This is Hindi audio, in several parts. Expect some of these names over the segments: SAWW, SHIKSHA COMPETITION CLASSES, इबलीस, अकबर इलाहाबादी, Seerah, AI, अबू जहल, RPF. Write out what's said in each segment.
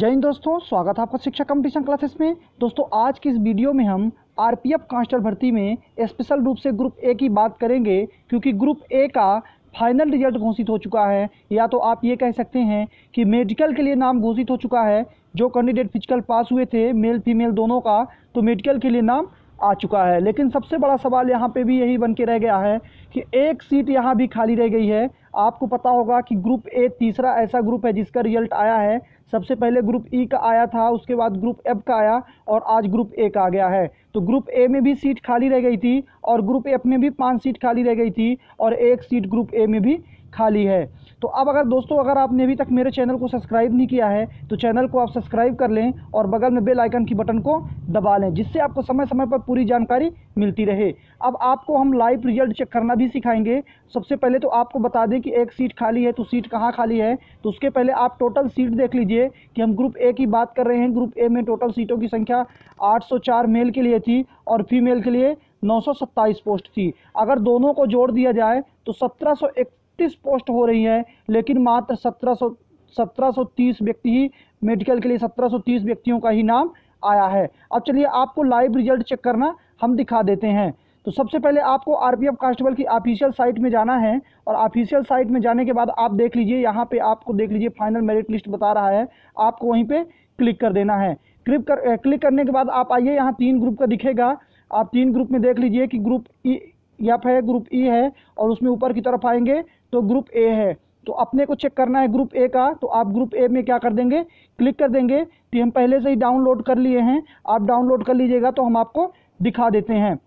जय हिंद दोस्तों, स्वागत है आपका शिक्षा कंपटीशन क्लासेस में। दोस्तों आज की इस वीडियो में हम आरपीएफ कांस्टेबल भर्ती में स्पेशल रूप से ग्रुप ए की बात करेंगे, क्योंकि ग्रुप ए का फाइनल रिजल्ट घोषित हो चुका है। या तो आप ये कह सकते हैं कि मेडिकल के लिए नाम घोषित हो चुका है। जो कैंडिडेट फिजिकल पास हुए थे मेल फीमेल दोनों का, तो मेडिकल के लिए नाम आ चुका है। लेकिन सबसे बड़ा सवाल यहाँ पे भी यही बन के रह गया है कि एक सीट यहाँ भी खाली रह गई है। आपको पता होगा कि ग्रुप ए तीसरा ऐसा ग्रुप है जिसका रिजल्ट आया है। सबसे पहले ग्रुप ई का आया था, उसके बाद ग्रुप एफ का आया और आज ग्रुप ए का आ गया है। तो ग्रुप ए में भी सीट खाली रह गई थी और ग्रुप एफ में भी 5 सीट खाली रह गई थी और 1 सीट ग्रुप ए में भी खाली है। तो अब अगर दोस्तों अगर आपने अभी तक मेरे चैनल को सब्सक्राइब नहीं किया है तो चैनल को आप सब्सक्राइब कर लें और बगल में बेल आइकन की बटन को दबा लें, जिससे आपको समय समय पर पूरी जानकारी मिलती रहे। अब आपको हम लाइव रिजल्ट चेक करना भी सिखाएंगे। सबसे पहले तो आपको बता दें कि 1 सीट खाली है, तो सीट कहाँ खाली है, तो उसके पहले आप टोटल सीट देख लीजिए कि हम ग्रुप ए की बात कर रहे हैं। ग्रुप ए में टोटल सीटों की संख्या 804 मेल के लिए थी और फीमेल के लिए 927 पोस्ट थी। अगर दोनों को जोड़ दिया जाए तो 1731 पोस्ट हो रही है, लेकिन मात्र 1730 व्यक्ति ही मेडिकल के लिए 1730 व्यक्तियों का ही नाम आया है। अब चलिए आपको लाइव रिजल्ट चेक करना हम दिखा देते हैं। तो सबसे पहले आपको आरपीएफ कांस्टेबल की ऑफिशियल साइट में जाना है और ऑफिशियल साइट में जाने के बाद आप देख लीजिए, यहाँ पे आपको देख लीजिए फाइनल मेरिट लिस्ट बता रहा है, आपको वहीं पे क्लिक कर देना है। क्लिक करने के बाद आप आइए, यहाँ 3 ग्रुप का दिखेगा, आप 3 ग्रुप में देख लीजिए कि ग्रुप एफ है, ग्रुप ई है और उसमें ऊपर की तरफ आएंगे तो ग्रुप ए है। तो अपने को चेक करना है ग्रुप ए का, तो आप ग्रुप ए में क्या कर देंगे, क्लिक कर देंगे। तो हम पहले से ही डाउनलोड कर लिए हैं, आप डाउनलोड कर लीजिएगा तो हम आपको दिखा देते हैं।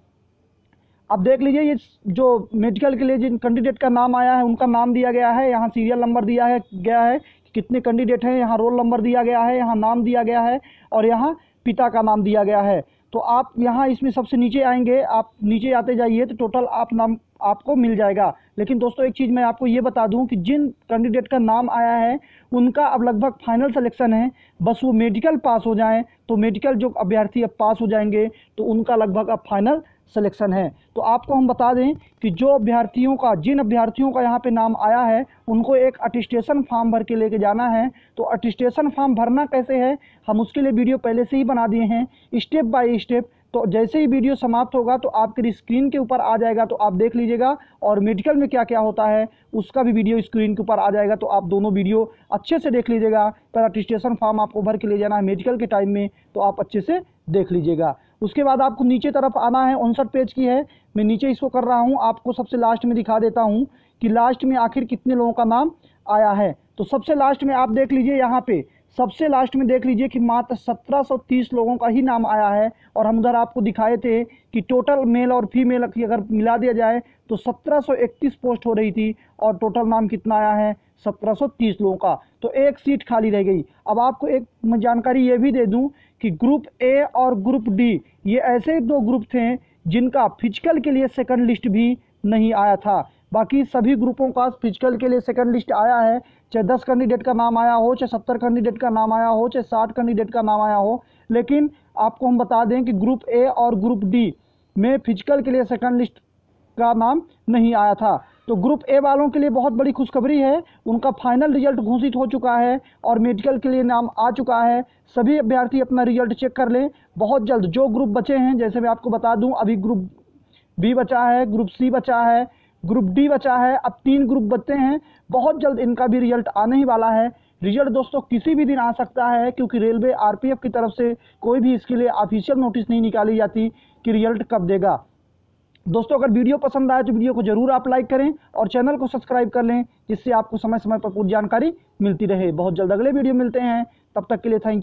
अब देख लीजिए ये जो मेडिकल के लिए जिन कैंडिडेट का नाम आया है उनका नाम दिया गया है, यहाँ सीरियल नंबर दिया है गया है कि कितने कैंडिडेट हैं, यहाँ रोल नंबर दिया गया है, यहाँ नाम दिया गया है और यहाँ पिता का नाम दिया गया है। तो आप यहाँ इसमें सबसे नीचे आएंगे, आप नीचे आते जाइए तो टोटल आप नाम आपको मिल जाएगा। लेकिन दोस्तों एक चीज़ मैं आपको ये बता दूं कि जिन कैंडिडेट का नाम आया है उनका अब लगभग फाइनल सिलेक्शन है, बस वो मेडिकल पास हो जाएं। तो मेडिकल जो अभ्यर्थी अब पास हो जाएंगे तो उनका लगभग अब फाइनल सिलेक्शन है। तो आपको हम बता दें कि जो अभ्यर्थियों का यहाँ पे नाम आया है उनको एक अटेस्टेशन फॉर्म भर के लेके जाना है। तो अटेस्टेशन फॉर्म भरना कैसे है, हम उसके लिए वीडियो पहले से ही बना दिए हैं स्टेप बाय स्टेप। तो जैसे ही वीडियो समाप्त होगा तो आपकी स्क्रीन के ऊपर आ जाएगा, तो आप देख लीजिएगा। और मेडिकल में क्या क्या होता है उसका भी वीडियो स्क्रीन के ऊपर आ जाएगा, तो आप दोनों वीडियो अच्छे से देख लीजिएगा। पर अटेस्टेशन फॉर्म आपको भर के ले जाना है मेडिकल के टाइम में, तो आप अच्छे से देख लीजिएगा। उसके बाद आपको नीचे तरफ आना है, 59 पेज की है, मैं नीचे इसको कर रहा हूँ, आपको सबसे लास्ट में दिखा देता हूँ कि लास्ट में आखिर कितने लोगों का नाम आया है। तो सबसे लास्ट में आप देख लीजिए, यहाँ पे सबसे लास्ट में देख लीजिए कि मात्र 1730 लोगों का ही नाम आया है। और हम उधर आपको दिखाए थे कि टोटल मेल और फीमेल की अगर मिला दिया जाए तो 1731 पोस्ट हो रही थी और टोटल नाम कितना आया है, 1730 लोगों का। तो 1 सीट खाली रह गई। अब आपको एक जानकारी ये भी दे दूं कि ग्रुप ए और ग्रुप डी ये ऐसे 2 ग्रुप थे जिनका फिजिकल के लिए सेकंड लिस्ट भी नहीं आया था। बाकी सभी ग्रुपों का फिजिकल के लिए सेकंड लिस्ट आया है, चाहे 10 कैंडिडेट का नाम आया हो, चाहे 70 कैंडिडेट का नाम आया हो, चाहे 60 कैंडिडेट का नाम आया हो। लेकिन आपको हम बता दें कि ग्रुप ए और ग्रुप डी में फिजिकल के लिए सेकंड लिस्ट का नाम नहीं आया था। तो ग्रुप ए वालों के लिए बहुत बड़ी खुशखबरी है, उनका फाइनल रिजल्ट घोषित हो चुका है और मेडिकल के लिए नाम आ चुका है। सभी अभ्यर्थी अपना रिजल्ट चेक कर लें बहुत जल्द। जो ग्रुप बचे हैं, जैसे मैं आपको बता दूं, अभी ग्रुप बी बचा है, ग्रुप सी बचा है, ग्रुप डी बचा है, अब 3 ग्रुप बचते हैं, बहुत जल्द इनका भी रिजल्ट आने ही वाला है। रिजल्ट दोस्तों किसी भी दिन आ सकता है, क्योंकि रेलवे आरपीएफ की तरफ से कोई भी इसके लिए ऑफिशियल नोटिस नहीं निकाली जाती कि रिजल्ट कब देगा। दोस्तों अगर वीडियो पसंद आए तो वीडियो को जरूर आप लाइक करें और चैनल को सब्सक्राइब कर लें, जिससे आपको समय समय पर पूरी जानकारी मिलती रहे। बहुत जल्द अगले वीडियो मिलते हैं, तब तक के लिए थैंक यू।